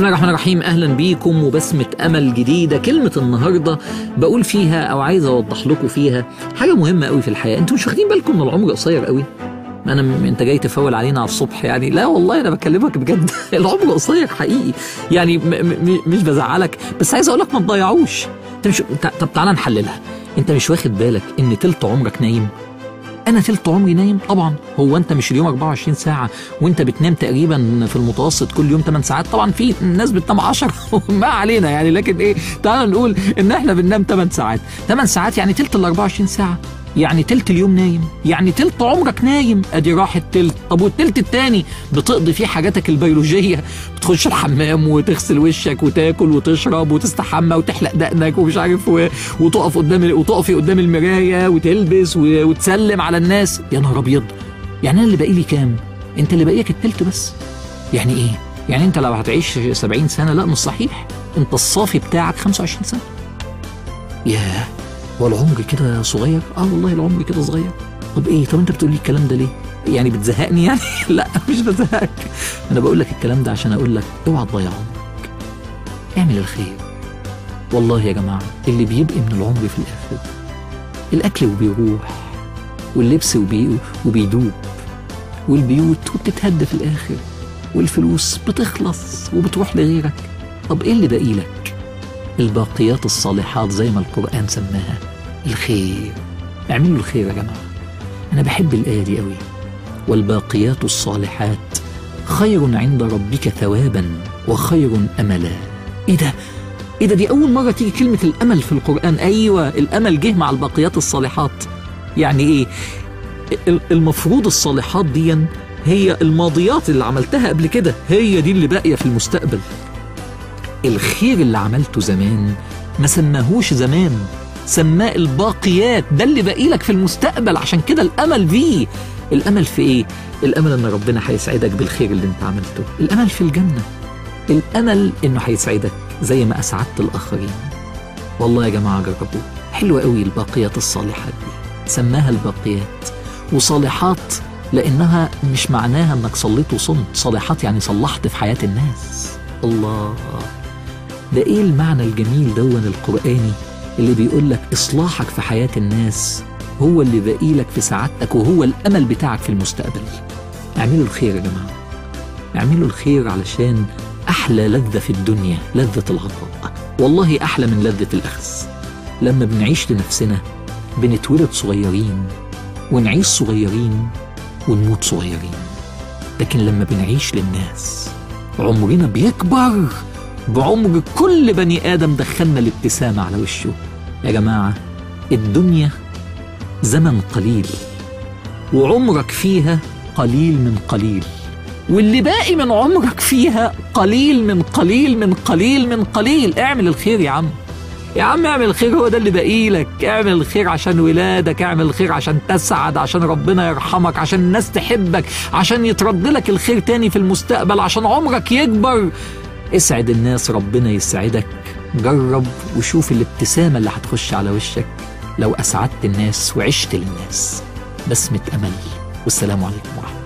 بسم الله الرحمن الرحيم. أهلا بيكم وبسمة أمل جديدة. كلمة النهاردة بقول فيها أو عايز أوضح لكم فيها حاجة مهمة قوي في الحياة. أنتوا مش واخدين بالكم إن العمر قصير قوي؟ أنت جاي تفول علينا على الصبح يعني؟ لا والله أنا بكلمك بجد. العمر قصير حقيقي يعني، مش بزعلك، بس عايز أقولك ما تضيعوش. طب تعالى نحللها. أنت مش واخد بالك إن تلت عمرك نايم؟ أنا تلت عمري نايم طبعًا. هو أنت مش اليوم 24 ساعة، وأنت بتنام تقريبًا في المتوسط كل يوم 8 ساعات، طبعًا في ناس بتنام 10 ما علينا يعني، لكن إيه، تعالى نقول إن إحنا بننام 8 ساعات، 8 ساعات يعني تلت ال 24 ساعة، يعني تلت اليوم نايم، يعني تلت عمرك نايم، أدي راحت تلت. طب والتلت التاني بتقضي فيه حاجاتك البيولوجية، بتخش الحمام وتغسل وشك وتاكل وتشرب وتستحمى وتحلق دقنك ومش عارف وتقفي قدام المراية وتلبس وتسلم على الناس. يا نهار أبيض، يعني أنا اللي باقي لي كام؟ أنت اللي باقي لك التلت بس. يعني إيه؟ يعني أنت لو هتعيش 70 سنة، لا مش صحيح، أنت الصافي بتاعك 25 سنة. ياه، والعمر كده صغير؟ اه والله العمر كده صغير. طب ايه، طب انت بتقول لي الكلام ده ليه؟ يعني بتزهقني يعني؟ لا مش بزهقك، انا بقول لك الكلام ده عشان اقول لك اوعى تضيع عمرك، اعمل الخير. والله يا جماعه اللي بيبقى من العمر في الاخر الاكل وبيروح، واللبس وبيدوب، والبيوت وبتتهد في الاخر، والفلوس بتخلص وبتروح لغيرك. طب ايه اللي باقي لك؟ الباقيات الصالحات زي ما القرآن سماها، الخير. اعملوا الخير يا جماعة، أنا بحب الآية دي قوي. والباقيات الصالحات خير عند ربك ثوابا وخير أملا. إيه ده؟ إيه ده؟ دي أول مرة تيجي كلمة الأمل في القرآن. أيوة، الأمل جه مع الباقيات الصالحات. يعني إيه؟ المفروض الصالحات دي هي الماضيات اللي عملتها قبل كده، هي دي اللي باقية في المستقبل. الخير اللي عملته زمان ما سماهوش زمان، سماه الباقيات، ده اللي باقي لك في المستقبل. عشان كده الامل فيه. الامل في ايه؟ الامل ان ربنا هيسعدك بالخير اللي انت عملته، الامل في الجنه، الامل انه هيسعدك زي ما اسعدت الاخرين. والله يا جماعه جربوه، حلوه قوي الباقيات الصالحات دي، سماها الباقيات. وصالحات لانها مش معناها انك صليت وصمت، صالحات يعني صلحت في حياه الناس. الله، ده ايه المعنى الجميل دون القرآني اللي بيقول لك اصلاحك في حياة الناس هو اللي باقي لك في سعادتك، وهو الامل بتاعك في المستقبل. اعملوا الخير يا جماعة، اعملوا الخير، علشان احلى لذة في الدنيا لذة العطاء، والله احلى من لذة الاخذ. لما بنعيش لنفسنا بنتولد صغيرين ونعيش صغيرين ونموت صغيرين، لكن لما بنعيش للناس عمرنا بيكبر بعمر كل بني آدم دخلنا الابتسامة على وشه. يا جماعة الدنيا زمن قليل، وعمرك فيها قليل من قليل، واللي باقي من عمرك فيها قليل من قليل من قليل من قليل. اعمل الخير يا عم، يا عم اعمل الخير، هو ده اللي باقي لك. اعمل الخير عشان ولادك، اعمل الخير عشان تسعد، عشان ربنا يرحمك، عشان الناس تحبك، عشان يترد لك الخير تاني في المستقبل، عشان عمرك يكبر. اسعد الناس، ربنا يسعدك. جرب وشوف الابتسامة اللي هتخش على وشك لو أسعدت الناس وعشت للناس. بسمة أمل، والسلام عليكم ورحمة الله.